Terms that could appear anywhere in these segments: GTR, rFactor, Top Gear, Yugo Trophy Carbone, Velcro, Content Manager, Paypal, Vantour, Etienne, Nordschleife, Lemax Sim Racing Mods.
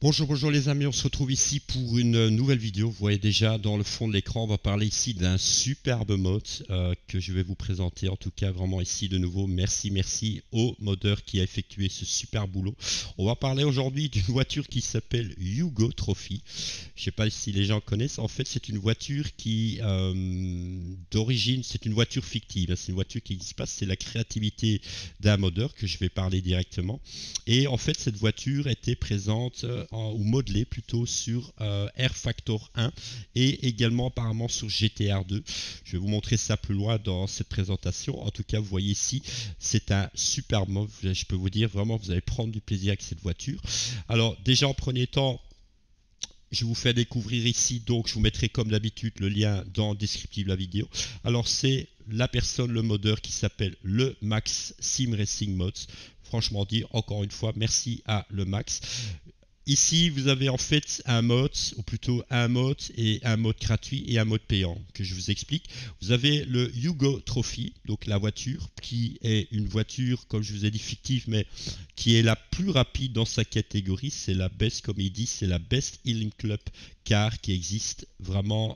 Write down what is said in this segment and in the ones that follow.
Bonjour les amis, on se retrouve ici pour une nouvelle vidéo. Vous voyez déjà dans le fond de l'écran, on va parler ici d'un superbe mod que je vais vous présenter. En tout cas, vraiment ici de nouveau, merci au modeur qui a effectué ce super boulot. On va parler aujourd'hui d'une voiture qui s'appelle Yugo Trophy. Je ne sais pas si les gens connaissent. En fait, c'est une voiture qui, d'origine, c'est une voiture fictive. C'est une voiture qui se passe, c'est la créativité d'un modeur que je vais parler directement. Et en fait, cette voiture était présente ou modelé plutôt sur rFactor 1 et également apparemment sur GTR 2. Je vais vous montrer ça plus loin dans cette présentation. En tout cas, vous voyez ici, c'est un super mod. Je peux vous dire vraiment, vous allez prendre du plaisir avec cette voiture. Alors déjà en premier temps, je vous fais découvrir ici, donc je vous mettrai comme d'habitude le lien dans le descriptif de la vidéo. Alors c'est la personne, le modeur qui s'appelle Lemax Sim Racing Mods. Franchement dit, encore une fois, merci à Lemax. Ici, vous avez en fait un mode, ou plutôt un mode et un mode gratuit et un mode payant que je vous explique. Vous avez le Yugo Trophy, donc la voiture qui est une voiture, comme je vous ai dit, fictive, mais qui est la plus rapide dans sa catégorie. C'est la best, comme il dit, c'est la best Healing Club car qui existe vraiment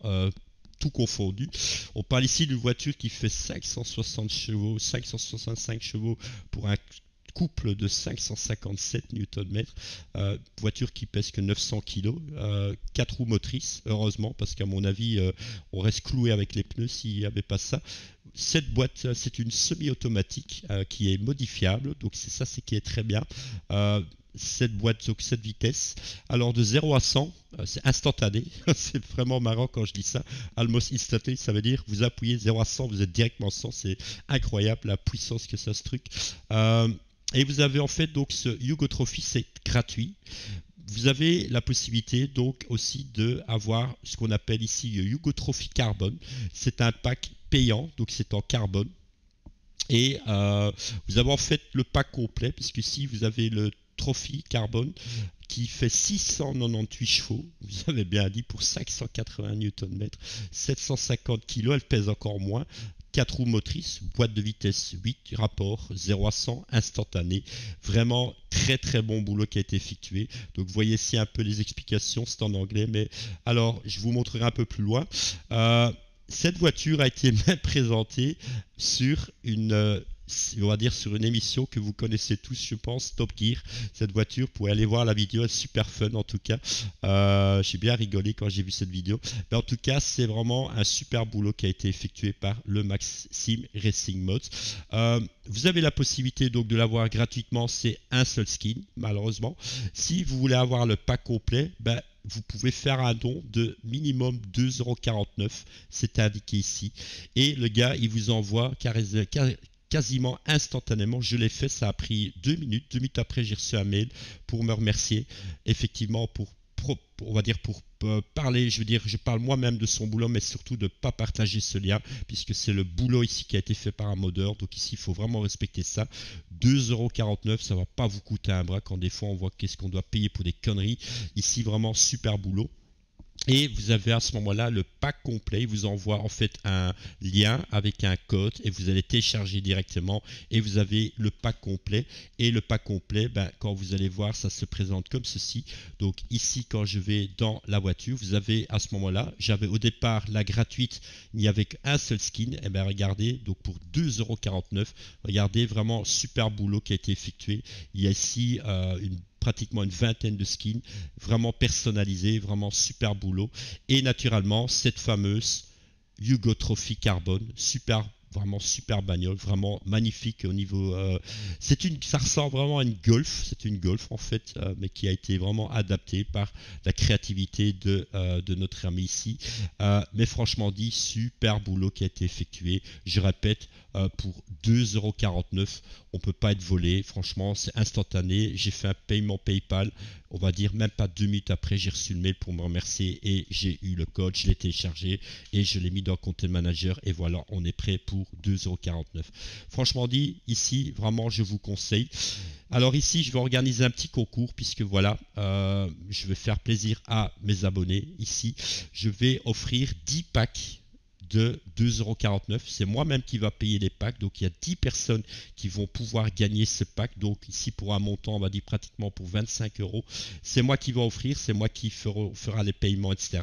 tout confondu. On parle ici d'une voiture qui fait 560 chevaux, 565 chevaux pour un couple de 557 Nm, voiture qui pèse que 900 kg, 4 roues motrices, heureusement, parce qu'à mon avis, on reste cloué avec les pneus s'il n'y avait pas ça. Cette boîte, c'est une semi-automatique qui est modifiable, donc c'est ça qui est très bien. Cette boîte, donc cette vitesse, alors de 0 à 100, c'est instantané, c'est vraiment marrant quand je dis ça, almost instantané, ça veut dire vous appuyez 0 à 100, vous êtes directement 100, c'est incroyable la puissance que ça ce truc. Et vous avez en fait donc ce Yugo Trophy, c'est gratuit. Vous avez la possibilité donc aussi d'avoir ce qu'on appelle ici Yugo Trophy Carbone. C'est un pack payant, donc c'est en carbone. Et vous avez en fait le pack complet, puisqu'ici vous avez le Trophy Carbone qui fait 698 chevaux, vous avez bien dit, pour 580 Nm, 750 kg, elle pèse encore moins. 4 roues motrices, boîte de vitesse 8, rapport 0 à 100, instantané. Vraiment très bon boulot qui a été effectué. Donc vous voyez ici un peu les explications, c'est en anglais, mais alors je vous montrerai un peu plus loin. Cette voiture a été même présentée sur une... on va dire sur une émission que vous connaissez tous, je pense, Top Gear. Cette voiture, vous pouvez aller voir la vidéo, elle est super fun en tout cas. J'ai bien rigolé quand j'ai vu cette vidéo. Mais en tout cas, c'est vraiment un super boulot qui a été effectué par le Lemax Sim Racing Mods. Vous avez la possibilité donc de l'avoir gratuitement, c'est un seul skin, malheureusement. Si vous voulez avoir le pack complet, ben, vous pouvez faire un don de minimum 2,49 €, c'est indiqué ici. Et le gars, il vous envoie quasiment instantanément, je l'ai fait, ça a pris 2 minutes après j'ai reçu un mail pour me remercier, effectivement pour on va dire pour parler, je veux dire, je parle moi-même de son boulot, mais surtout de ne pas partager ce lien, puisque c'est le boulot ici qui a été fait par un modeur, donc ici il faut vraiment respecter ça. 2,49 €, ça va pas vous coûter un bras, quand des fois on voit qu'est-ce qu'on doit payer pour des conneries, ici vraiment super boulot. Et vous avez à ce moment-là le pack complet, il vous envoie en fait un lien avec un code et vous allez télécharger directement et vous avez le pack complet. Et le pack complet, ben, quand vous allez voir, ça se présente comme ceci. Donc ici, quand je vais dans la voiture, vous avez à ce moment-là, j'avais au départ la gratuite, il n'y avait qu'un seul skin. Et bien regardez, donc pour 2,49 €, regardez vraiment super boulot qui a été effectué. Il y a ici pratiquement une vingtaine de skins, vraiment personnalisés, vraiment super boulot. Et naturellement, cette fameuse Yugo Trophy Carbone, super, vraiment super bagnole, vraiment magnifique au niveau... ça ressemble vraiment à une Golf, c'est une Golf en fait, mais qui a été vraiment adaptée par la créativité de notre ami ici. Mais franchement dit, super boulot qui a été effectué, je répète, pour 2,49 €. on peut pas être volé, franchement c'est instantané. J'ai fait un paiement Paypal, on va dire même pas 2 minutes après j'ai reçu le mail pour me remercier et j'ai eu le code, je l'ai téléchargé et je l'ai mis dans Content Manager et voilà, on est prêt pour 2,49 €. Franchement dit, ici vraiment je vous conseille. Alors ici je vais organiser un petit concours puisque voilà, je vais faire plaisir à mes abonnés. Ici je vais offrir 10 packs de 2,49 €. C'est moi-même qui va payer les packs. Donc il y a 10 personnes qui vont pouvoir gagner ce pack. Donc ici pour un montant, on va dire pratiquement pour 25 €. C'est moi qui va offrir, c'est moi qui fera les paiements, etc.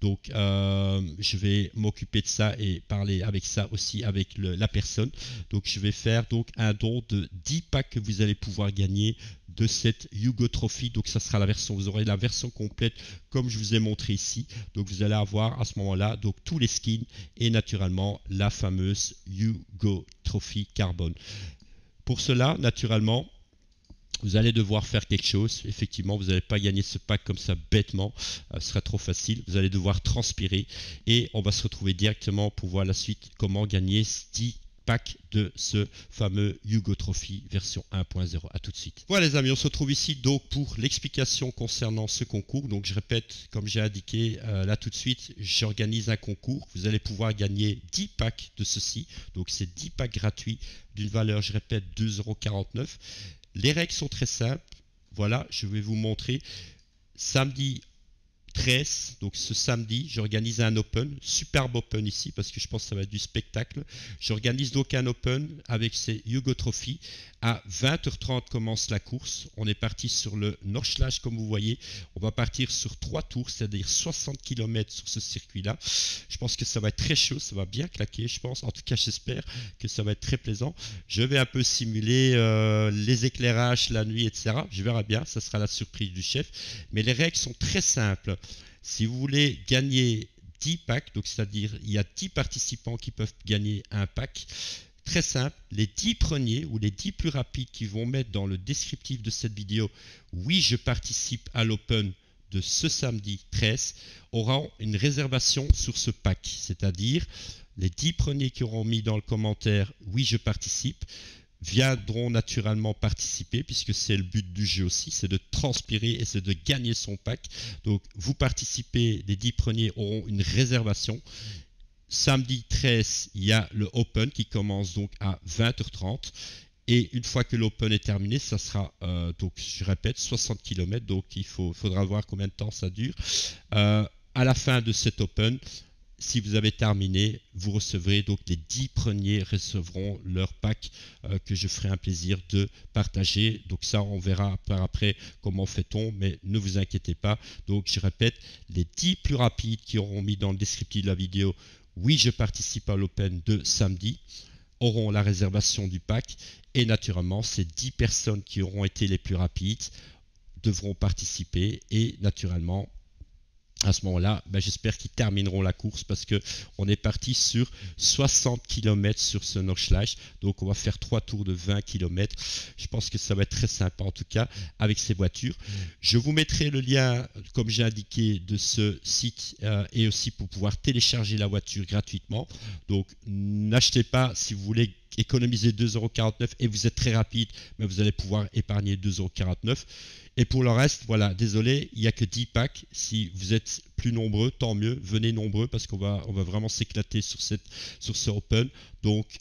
Donc je vais m'occuper de ça et parler avec ça aussi avec la personne. Donc je vais faire donc un don de 10 packs que vous allez pouvoir gagner de cette Yugo Trophy. Donc ça sera la version, vous aurez la version complète comme je vous ai montré ici. Donc vous allez avoir à ce moment-là donc tous les skins et naturellement la fameuse Yugo Trophy Carbone. Pour cela, naturellement, vous allez devoir faire quelque chose. Effectivement, vous n'allez pas gagner ce pack comme ça bêtement. Ce sera trop facile. Vous allez devoir transpirer et on va se retrouver directement pour voir la suite comment gagner ce pack de ce fameux Yugo Trophy version 1.0. à tout de suite. Voilà les amis, on se retrouve ici donc pour l'explication concernant ce concours. Donc je répète, comme j'ai indiqué là tout de suite, j'organise un concours. Vous allez pouvoir gagner 10 packs de ceci. Donc c'est 10 packs gratuits d'une valeur, je répète, 2,49 €. Les règles sont très simples. Voilà, je vais vous montrer. Samedi 13, donc ce samedi, j'organise un open, superbe open ici, parce que je pense que ça va être du spectacle. J'organise donc un open avec ces Yugo Trophy. À 20 h 30 commence la course. On est parti sur le Nordschleife, comme vous voyez. On va partir sur 3 tours, c'est-à-dire 60 km sur ce circuit-là. Je pense que ça va être très chaud, ça va bien claquer, je pense. En tout cas, j'espère que ça va être très plaisant. Je vais un peu simuler les éclairages la nuit, etc. Je verrai bien, ça sera la surprise du chef. Mais les règles sont très simples. Si vous voulez gagner 10 packs, donc c'est-à-dire il y a 10 participants qui peuvent gagner un pack, très simple, les 10 premiers ou les 10 plus rapides qui vont mettre dans le descriptif de cette vidéo « Oui, je participe à l'Open » de ce samedi 13, auront une réservation sur ce pack, c'est-à-dire les 10 premiers qui auront mis dans le commentaire « Oui, je participe » viendront naturellement participer puisque c'est le but du jeu aussi, c'est de transpirer et c'est de gagner son pack. Donc vous participez, les 10 premiers auront une réservation. Samedi 13, il y a le Open qui commence donc à 20 h 30. Et une fois que l'open est terminé, ça sera, donc je répète, 60 km. Donc il faudra voir combien de temps ça dure. À la fin de cet open, si vous avez terminé, vous recevrez, donc les 10 premiers recevront leur pack que je ferai un plaisir de partager. Donc ça, on verra par après comment fait-on, mais ne vous inquiétez pas. Donc je répète, les 10 plus rapides qui auront mis dans le descriptif de la vidéo « Oui, je participe à l'Open de samedi » auront la réservation du pack. Et naturellement, ces 10 personnes qui auront été les plus rapides devront participer et naturellement, à ce moment-là, ben j'espère qu'ils termineront la course parce que on est parti sur 60 km sur ce Nordschleife. Donc, on va faire 3 tours de 20 km. Je pense que ça va être très sympa en tout cas avec ces voitures. Je vous mettrai le lien, comme j'ai indiqué, de ce site et aussi pour pouvoir télécharger la voiture gratuitement. Donc, n'achetez pas si vous voulez économiser 2,49 € et vous êtes très rapide, mais vous allez pouvoir épargner 2,49 €. Et pour le reste, voilà, désolé, il n'y a que 10 packs. Si vous êtes plus nombreux, tant mieux, venez nombreux parce qu'on va vraiment s'éclater sur ce Open. Donc,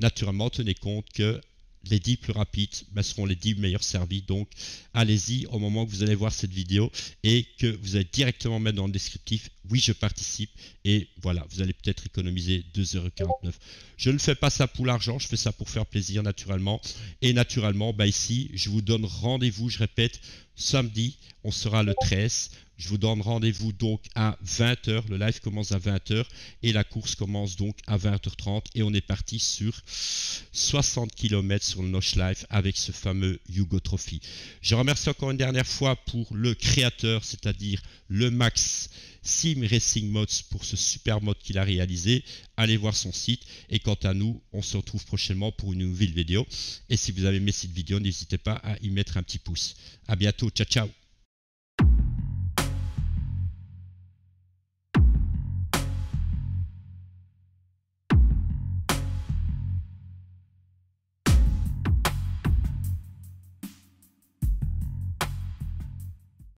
naturellement, tenez compte que les 10 plus rapides seront les 10 meilleurs servis. Donc, allez-y au moment que vous allez voir cette vidéo et que vous allez directement mettre dans le descriptif « Oui, je participe ». Et voilà, vous allez peut-être économiser 2,49 €. Je ne fais pas ça pour l'argent, je fais ça pour faire plaisir naturellement. Et naturellement, bah ici, je vous donne rendez-vous, je répète, samedi, on sera le 13. Je vous donne rendez-vous donc à 20 h. Le live commence à 20 h et la course commence donc à 20 h 30. Et on est parti sur 60 km sur le Nordschleife avec ce fameux Yugo Trophy. Je remercie encore une dernière fois pour le créateur, c'est-à-dire Lemax Sim Racing Mods pour ce super mod qu'il a réalisé. Allez voir son site. Et quant à nous, on se retrouve prochainement pour une nouvelle vidéo. Et si vous avez aimé cette vidéo, n'hésitez pas à y mettre un petit pouce. À bientôt. Ciao, ciao.